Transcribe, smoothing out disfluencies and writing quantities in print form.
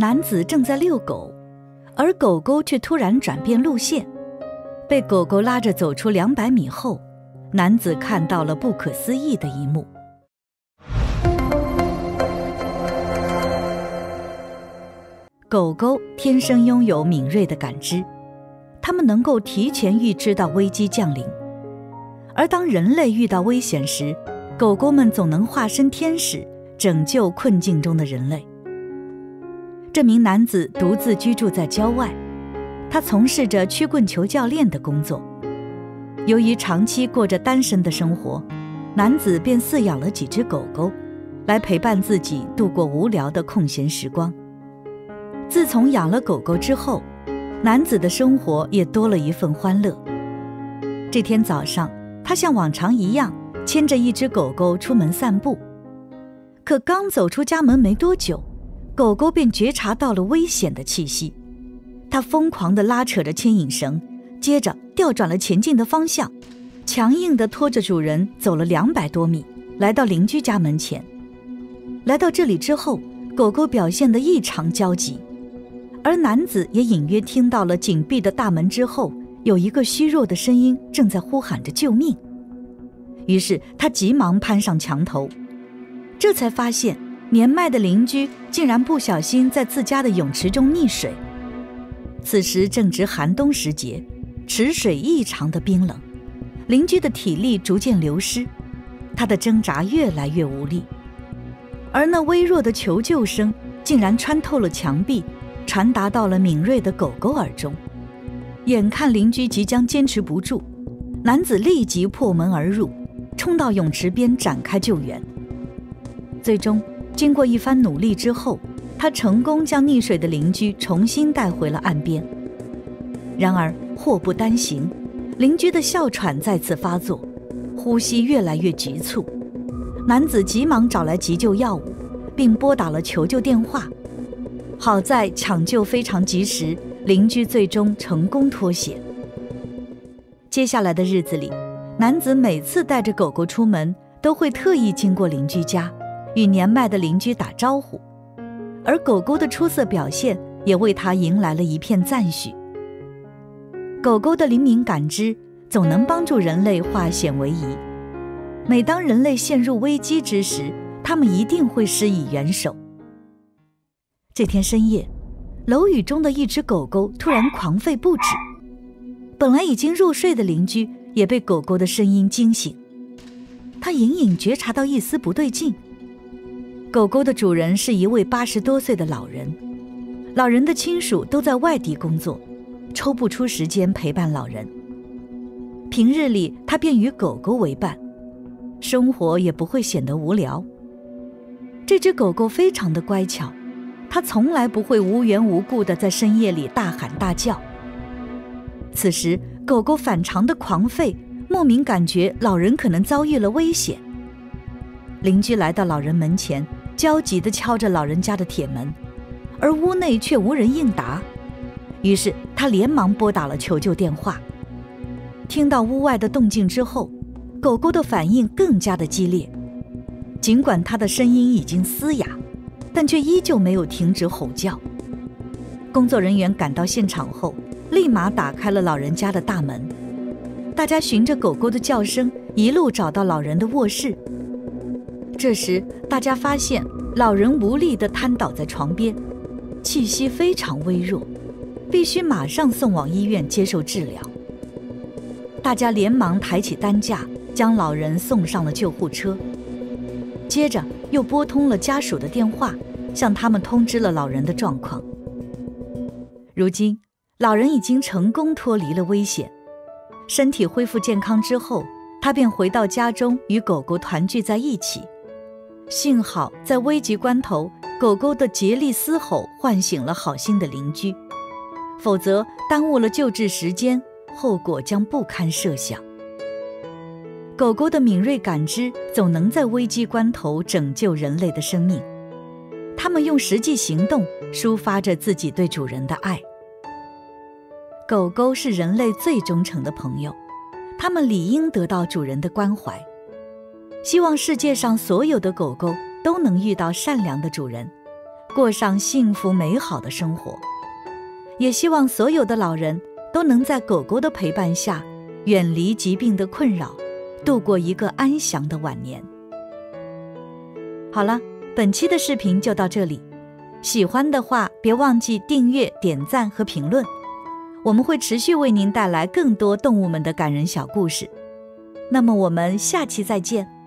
男子正在遛狗，而狗狗却突然转变路线，被狗狗拉着走出200米后，男子看到了不可思议的一幕。狗狗天生拥有敏锐的感知，它们能够提前预知到危机降临。而当人类遇到危险时，狗狗们总能化身天使，拯救困境中的人类。 这名男子独自居住在郊外，他从事着曲棍球教练的工作。由于长期过着单身的生活，男子便饲养了几只狗狗，来陪伴自己度过无聊的空闲时光。自从养了狗狗之后，男子的生活也多了一份欢乐。这天早上，他像往常一样牵着一只狗狗出门散步，可刚走出家门没多久， 狗狗便觉察到了危险的气息，它疯狂地拉扯着牵引绳，接着调转了前进的方向，强硬地拖着主人走了200多米，来到邻居家门前。来到这里之后，狗狗表现得异常焦急，而男子也隐约听到了紧闭的大门之后有一个虚弱的声音正在呼喊着救命。于是他急忙攀上墙头，这才发现 年迈的邻居竟然不小心在自家的泳池中溺水。此时正值寒冬时节，池水异常的冰冷，邻居的体力逐渐流失，他的挣扎越来越无力。而那微弱的求救声竟然穿透了墙壁，传达到了敏锐的狗狗耳中。眼看邻居即将坚持不住，男子立即破门而入，冲到泳池边展开救援。最终 经过一番努力之后，他成功将溺水的邻居重新带回了岸边。然而祸不单行，邻居的哮喘再次发作，呼吸越来越急促。男子急忙找来急救药物，并拨打了求救电话。好在抢救非常及时，邻居最终成功脱险。接下来的日子里，男子每次带着狗狗出门，都会特意经过邻居家， 与年迈的邻居打招呼，而狗狗的出色表现也为他迎来了一片赞许。狗狗的灵敏感知总能帮助人类化险为夷，每当人类陷入危机之时，它们一定会施以援手。这天深夜，楼宇中的一只狗狗突然狂吠不止，本来已经入睡的邻居也被狗狗的声音惊醒，他隐隐觉察到一丝不对劲。 狗狗的主人是一位80多岁的老人，老人的亲属都在外地工作，抽不出时间陪伴老人。平日里，他便与狗狗为伴，生活也不会显得无聊。这只狗狗非常的乖巧，它从来不会无缘无故的在深夜里大喊大叫。此时，狗狗反常的狂吠，莫名感觉老人可能遭遇了危险。邻居来到老人门前， 焦急地敲着老人家的铁门，而屋内却无人应答。于是他连忙拨打了求救电话。听到屋外的动静之后，狗狗的反应更加的激烈。尽管它的声音已经嘶哑，但却依旧没有停止吼叫。工作人员赶到现场后，立马打开了老人家的大门。大家循着狗狗的叫声一路找到老人的卧室。 这时，大家发现老人无力地瘫倒在床边，气息非常微弱，必须马上送往医院接受治疗。大家连忙抬起担架，将老人送上了救护车。接着又拨通了家属的电话，向他们通知了老人的状况。如今，老人已经成功脱离了危险，身体恢复健康之后，他便回到家中与狗狗团聚在一起。 幸好在危急关头，狗狗的竭力嘶吼唤醒了好心的邻居，否则耽误了救治时间，后果将不堪设想。狗狗的敏锐感知总能在危机关头拯救人类的生命，它们用实际行动抒发着自己对主人的爱。狗狗是人类最忠诚的朋友，它们理应得到主人的关怀。 希望世界上所有的狗狗都能遇到善良的主人，过上幸福美好的生活。也希望所有的老人都能在狗狗的陪伴下，远离疾病的困扰，度过一个安详的晚年。好了，本期的视频就到这里，喜欢的话别忘记订阅、点赞和评论，我们会持续为您带来更多动物们的感人小故事。那么我们下期再见。